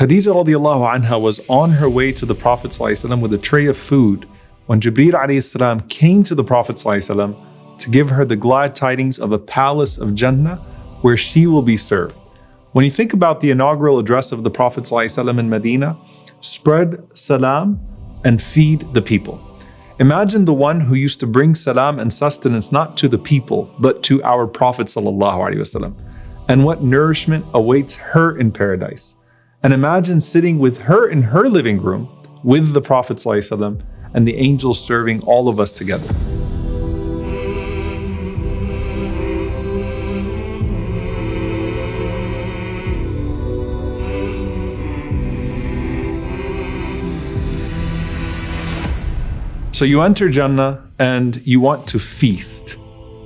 Khadija radiallahu anha was on her way to the Prophet ﷺ with a tray of food when Jibreel ﷺ came to the Prophet ﷺ to give her the glad tidings of a palace of Jannah where she will be served. When you think about the inaugural address of the Prophet ﷺ in Medina, spread salam and feed the people. Imagine the one who used to bring salam and sustenance not to the people, but to our Prophet ﷺ. And what nourishment awaits her in paradise. And imagine sitting with her in her living room with the Prophet ﷺ and the angels serving all of us together. So you enter Jannah and you want to feast.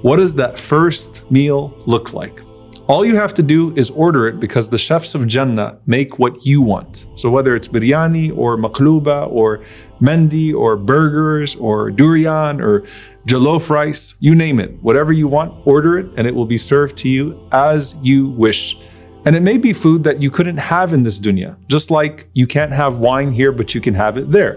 What does that first meal look like? All you have to do is order it because the chefs of Jannah make what you want. So whether it's biryani or maqluba or mendi or burgers or durian or jollof rice, you name it. Whatever you want, order it and it will be served to you as you wish. And it may be food that you couldn't have in this dunya, just like you can't have wine here, but you can have it there.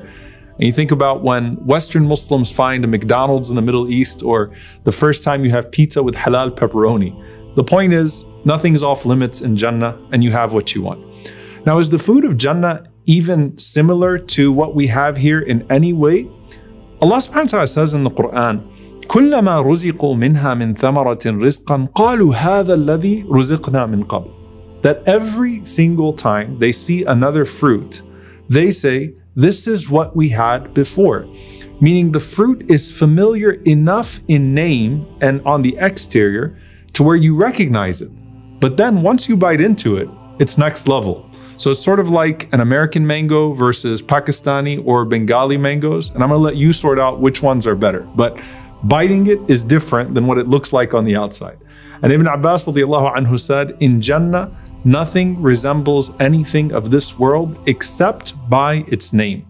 And you think about when Western Muslims find a McDonald's in the Middle East or the first time you have pizza with halal pepperoni. The point is, nothing is off limits in Jannah and you have what you want. Now, is the food of Jannah even similar to what we have here in any way? Allah subhanahu wa ta'ala says in the Quran, كُلَّمَا رُزِقُوا مِنْهَا مِنْ ثَمَرَةٍ رِزْقًا قَالُوا هَذَا الَّذِي رُزِقْنَا مِنْ قَبْلُ. That every single time they see another fruit, they say, this is what we had before. Meaning the fruit is familiar enough in name and on the exterior to where you recognize it. But then once you bite into it, it's next level. So it's sort of like an American mango versus Pakistani or Bengali mangoes. And I'm gonna let you sort out which ones are better. But biting it is different than what it looks like on the outside. And Ibn Abbas radiallahu anhu said, in Jannah, nothing resembles anything of this world except by its name.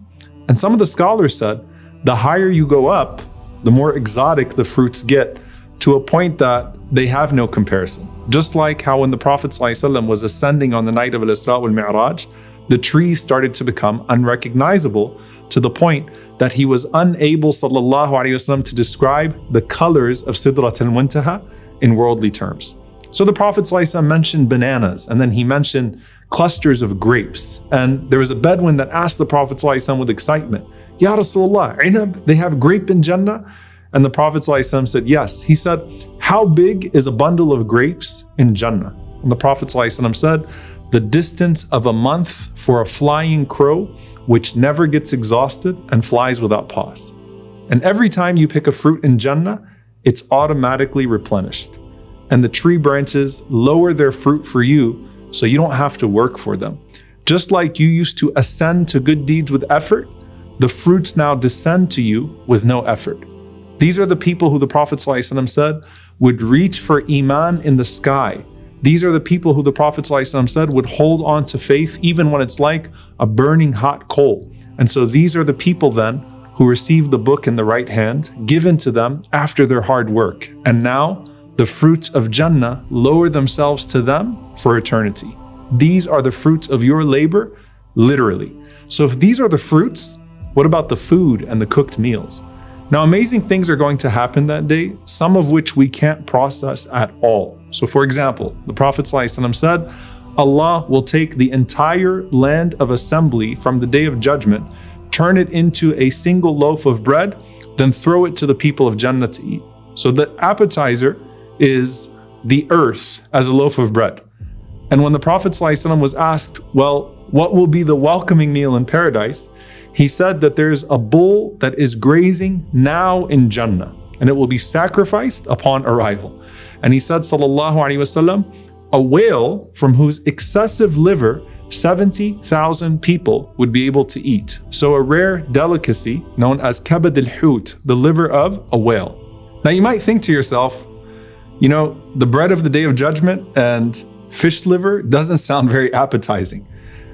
And some of the scholars said, the higher you go up, the more exotic the fruits get, to a point that they have no comparison. Just like how when the Prophet ﷺ was ascending on the night of Al Isra'u al Mi'raj, the trees started to become unrecognizable to the point that he was unable, SallAllahu Alaihi Wasallam, to describe the colors of Sidrat al Muntaha in worldly terms. So the Prophet ﷺ mentioned bananas, and then he mentioned clusters of grapes. And there was a Bedouin that asked the Prophet ﷺ with excitement, Ya Rasulullah, inab, they have grape in Jannah? And the Prophet ﷺ said, yes. He said, how big is a bundle of grapes in Jannah? And the Prophet ﷺ said, the distance of a month for a flying crow, which never gets exhausted and flies without pause. And every time you pick a fruit in Jannah, it's automatically replenished. And the tree branches lower their fruit for you so you don't have to work for them. Just like you used to ascend to good deeds with effort, the fruits now descend to you with no effort. These are the people who the Prophet ﷺ said would reach for Iman in the sky. These are the people who the Prophet ﷺ said would hold on to faith even when it's like a burning hot coal. And so these are the people then who received the book in the right hand, given to them after their hard work. And now, the fruits of Jannah lower themselves to them for eternity. These are the fruits of your labor, literally. So if these are the fruits, what about the food and the cooked meals? Now, amazing things are going to happen that day, some of which we can't process at all. So for example, the Prophet ﷺ said, Allah will take the entire land of assembly from the day of judgment, turn it into a single loaf of bread, then throw it to the people of Jannah to eat. So the appetizer is the earth as a loaf of bread. And when the Prophet ﷺ was asked, well, what will be the welcoming meal in paradise? He said that there's a bull that is grazing now in Jannah, and it will be sacrificed upon arrival. And he said, SallAllahu Alaihi Wasallam, a whale from whose excessive liver 70,000 people would be able to eat. So a rare delicacy known as Kabad al-Hoot, the liver of a whale. Now you might think to yourself, you know, the bread of the day of judgment and fish liver doesn't sound very appetizing.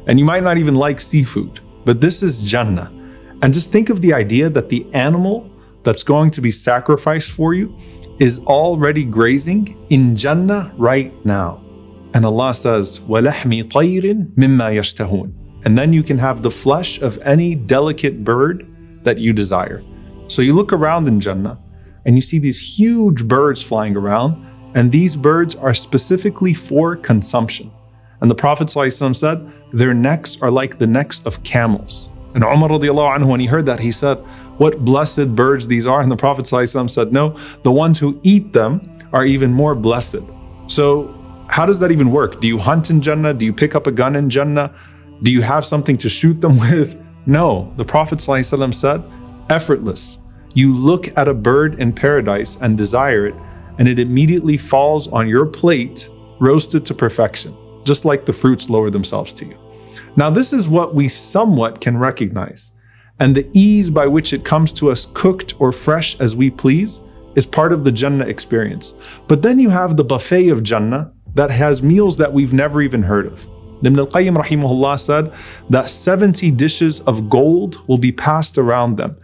And you might not even like seafood, but this is Jannah. And just think of the idea that the animal that's going to be sacrificed for you is already grazing in Jannah right now. And Allah says, وَلَحْمِ طَيْرٍ مِمَّا يَشْتَهُونَ. And then you can have the flesh of any delicate bird that you desire. So you look around in Jannah and you see these huge birds flying around, and these birds are specifically for consumption. And the Prophet ﷺ said, their necks are like the necks of camels. And Umar radiallahu anhu, when he heard that, he said, what blessed birds these are. And the Prophet ﷺ said, no, the ones who eat them are even more blessed. So how does that even work? Do you hunt in Jannah? Do you pick up a gun in Jannah? Do you have something to shoot them with? No, the Prophet ﷺ said, effortless. You look at a bird in paradise and desire it, and it immediately falls on your plate, roasted to perfection, just like the fruits lower themselves to you. Now, this is what we somewhat can recognize, and the ease by which it comes to us cooked or fresh as we please is part of the Jannah experience. But then you have the buffet of Jannah that has meals that we've never even heard of. Ibn al-Qayyim rahimahullah said that 70 dishes of gold will be passed around them.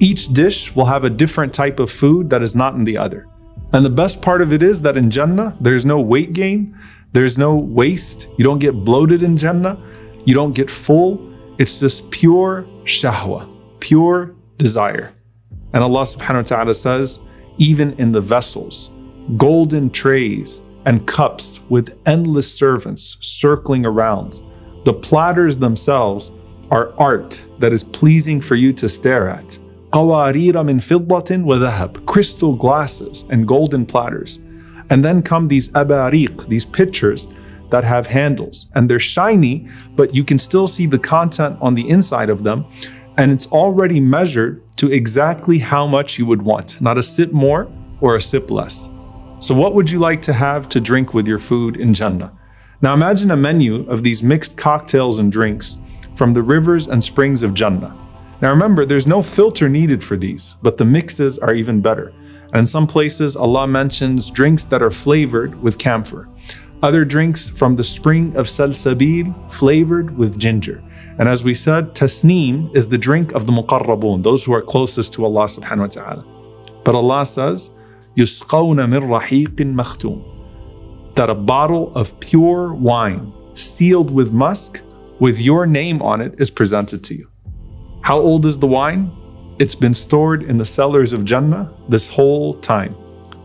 Each dish will have a different type of food that is not in the other. And the best part of it is that in Jannah, there's no weight gain, there's no waste, you don't get bloated in Jannah, you don't get full. It's just pure shahwa, pure desire. And Allah subhanahu wa ta'ala says, even in the vessels, golden trays and cups with endless servants circling around. The platters themselves are art that is pleasing for you to stare at. Qawarira min fiddatin wa dhahab, crystal glasses and golden platters. And then come these abariq, these pitchers that have handles, and they're shiny, but you can still see the content on the inside of them, and it's already measured to exactly how much you would want, not a sip more or a sip less. So what would you like to have to drink with your food in Jannah? Now imagine a menu of these mixed cocktails and drinks from the rivers and springs of Jannah. Now remember, there's no filter needed for these, but the mixes are even better. And in some places, Allah mentions drinks that are flavored with camphor. Other drinks from the spring of Salsabeel flavored with ginger. And as we said, Tasneem is the drink of the Muqarraboon, those who are closest to Allah subhanahu wa ta'ala. But Allah says, يسقون من رحيق مختوم, that a bottle of pure wine sealed with musk with your name on it is presented to you. How old is the wine? It's been stored in the cellars of Jannah this whole time.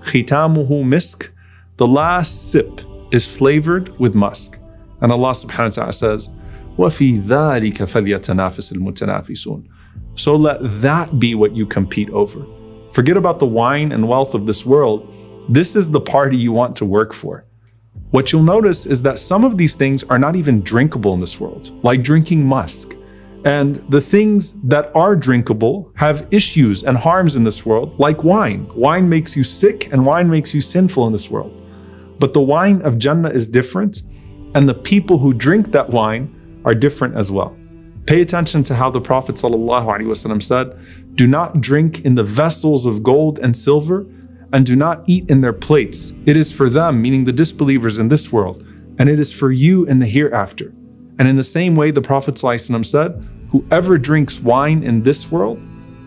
ختامه misk, the last sip is flavored with musk. And Allah subhanahu wa ta'ala says, وَفِي ذَلِكَ فَلْيَتَنَافِسِ الْمُتَنَافِسُونَ. So let that be what you compete over. Forget about the wine and wealth of this world. This is the party you want to work for. What you'll notice is that some of these things are not even drinkable in this world, like drinking musk. And the things that are drinkable have issues and harms in this world, like wine. Wine makes you sick and wine makes you sinful in this world. But the wine of Jannah is different, and the people who drink that wine are different as well. Pay attention to how the Prophet ﷺ said, do not drink in the vessels of gold and silver, and do not eat in their plates. It is for them, meaning the disbelievers in this world, and it is for you in the hereafter. And in the same way, the Prophet ﷺ said, whoever drinks wine in this world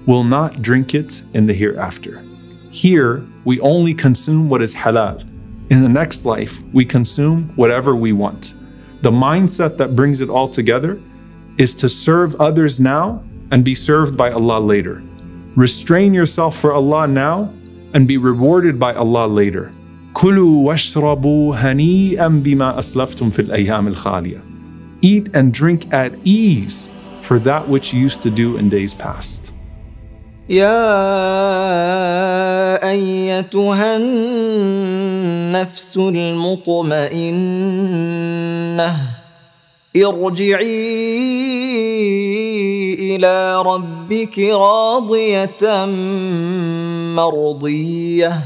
will not drink it in the hereafter. Here, we only consume what is halal. In the next life, we consume whatever we want. The mindset that brings it all together is to serve others now and be served by Allah later. Restrain yourself for Allah now and be rewarded by Allah later. Kulu washrabu hani'an bima aslaftum fil ayyam al-khaliya. Eat and drink at ease for that which you used to do in days past. يا أيتها النفس المطمئنة ارجعي إلى ربك راضية مرضية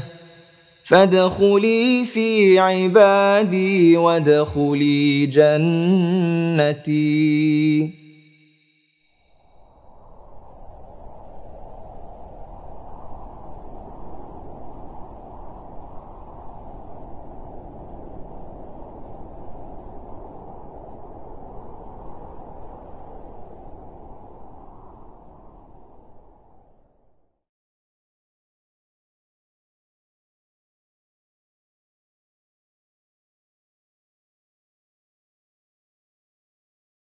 فادخلي في عبادي وادخلي جنتي